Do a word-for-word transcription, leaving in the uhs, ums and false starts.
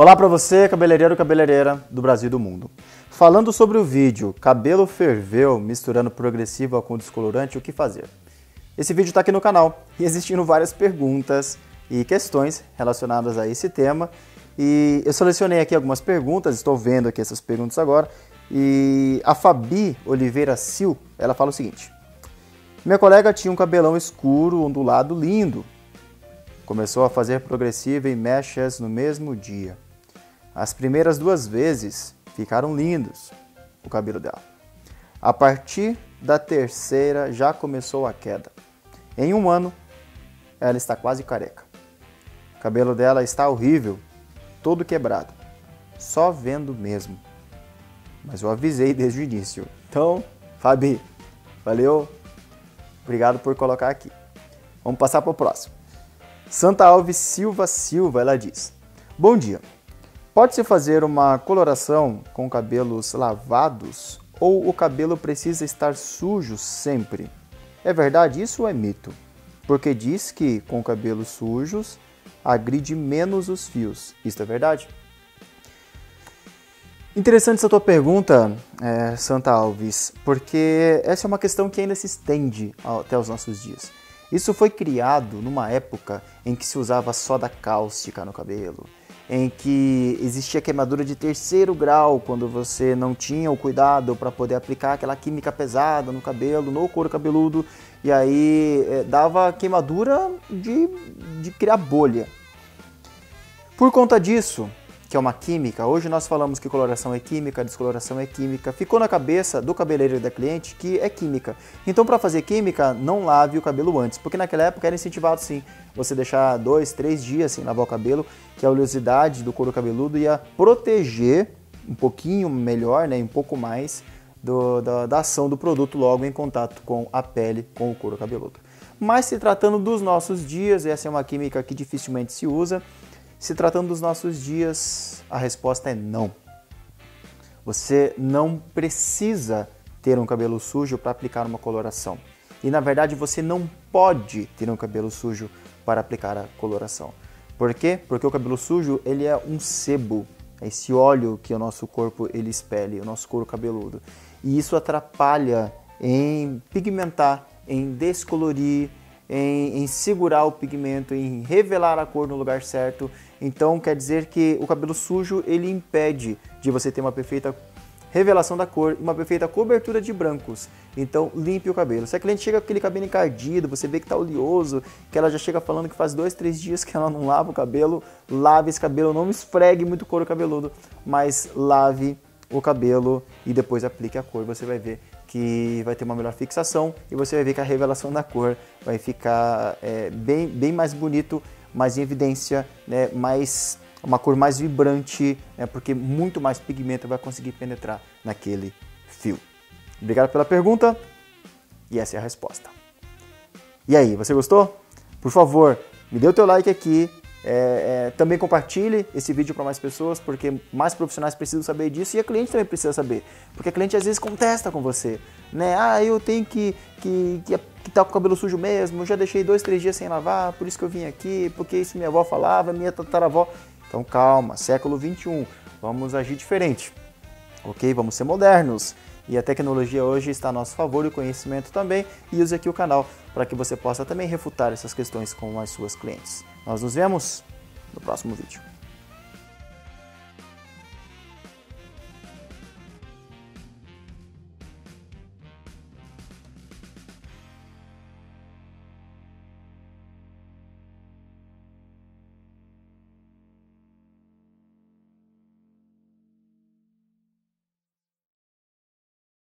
Olá para você, cabeleireiro e cabeleireira do Brasil e do mundo. Falando sobre o vídeo Cabelo Ferveu misturando progressiva com descolorante, o que fazer? Esse vídeo está aqui no canal e existindo várias perguntas e questões relacionadas a esse tema. E eu selecionei aqui algumas perguntas, estou vendo aqui essas perguntas agora. E a Fabi Oliveira Sil, ela fala o seguinte: minha colega tinha um cabelão escuro, ondulado, lindo. Começou a fazer progressiva e mechas no mesmo dia. As primeiras duas vezes ficaram lindos o cabelo dela. A partir da terceira já começou a queda. Em um ano, ela está quase careca. O cabelo dela está horrível, todo quebrado. Só vendo mesmo. Mas eu avisei desde o início. Então, Fabi, valeu. Obrigado por colocar aqui. Vamos passar para o próximo. Santa Alves Silva Silva, ela diz: bom dia. Pode-se fazer uma coloração com cabelos lavados ou o cabelo precisa estar sujo sempre? É verdade isso ou é mito? Porque diz que com cabelos sujos agride menos os fios. Isso é verdade? Interessante essa tua pergunta, é, Santa Alves, porque essa é uma questão que ainda se estende até os nossos dias. Isso foi criado numa época em que se usava soda cáustica no cabelo, em que existia queimadura de terceiro grau quando você não tinha o cuidado para poder aplicar aquela química pesada no cabelo, no couro cabeludo, e aí é, dava queimadura de, de criar bolha. Por conta disso, que é uma química, hoje nós falamos que coloração é química, descoloração é química, ficou na cabeça do cabeleireiro e da cliente que é química. Então, para fazer química, não lave o cabelo antes, porque naquela época era incentivado sim, você deixar dois, três dias sem lavar o cabelo, que a oleosidade do couro cabeludo ia proteger um pouquinho melhor, né, um pouco mais do, da, da ação do produto logo em contato com a pele, com o couro cabeludo. Mas se tratando dos nossos dias, essa é uma química que dificilmente se usa. Se tratando dos nossos dias, a resposta é não. Você não precisa ter um cabelo sujo para aplicar uma coloração. E na verdade você não pode ter um cabelo sujo para aplicar a coloração. Por quê? Porque o cabelo sujo, ele é um sebo, é esse óleo que o nosso corpo ele expele, o nosso couro cabeludo. E isso atrapalha em pigmentar, em descolorir, Em, em segurar o pigmento, em revelar a cor no lugar certo. Então quer dizer que o cabelo sujo ele impede de você ter uma perfeita revelação da cor, uma perfeita cobertura de brancos. Então limpe o cabelo. Se a cliente chega com aquele cabelo encardido, você vê que está oleoso, que ela já chega falando que faz dois, três dias que ela não lava o cabelo, lave esse cabelo, não esfregue muito o couro cabeludo, mas lave o cabelo e depois aplique a cor, você vai ver que vai ter uma melhor fixação e você vai ver que a revelação da cor vai ficar é, bem, bem mais bonito, mais em evidência, né? Mais, uma cor mais vibrante, né? Porque muito mais pigmento vai conseguir penetrar naquele fio. Obrigado pela pergunta e essa é a resposta. E aí, você gostou? Por favor, me dê o teu like aqui. É, é, também compartilhe esse vídeo para mais pessoas, porque mais profissionais precisam saber disso e a cliente também precisa saber, porque a cliente às vezes contesta com você, né? Ah, eu tenho que que, que, que tá com o cabelo sujo mesmo, eu já deixei dois, três dias sem lavar, por isso que eu vim aqui, porque isso minha avó falava, minha tataravó. Então calma, século vinte e um, vamos agir diferente, ok? Vamos ser modernos. E a tecnologia hoje está a nosso favor e o conhecimento também. E use aqui o canal para que você possa também refutar essas questões com as suas clientes. Nós nos vemos no próximo vídeo.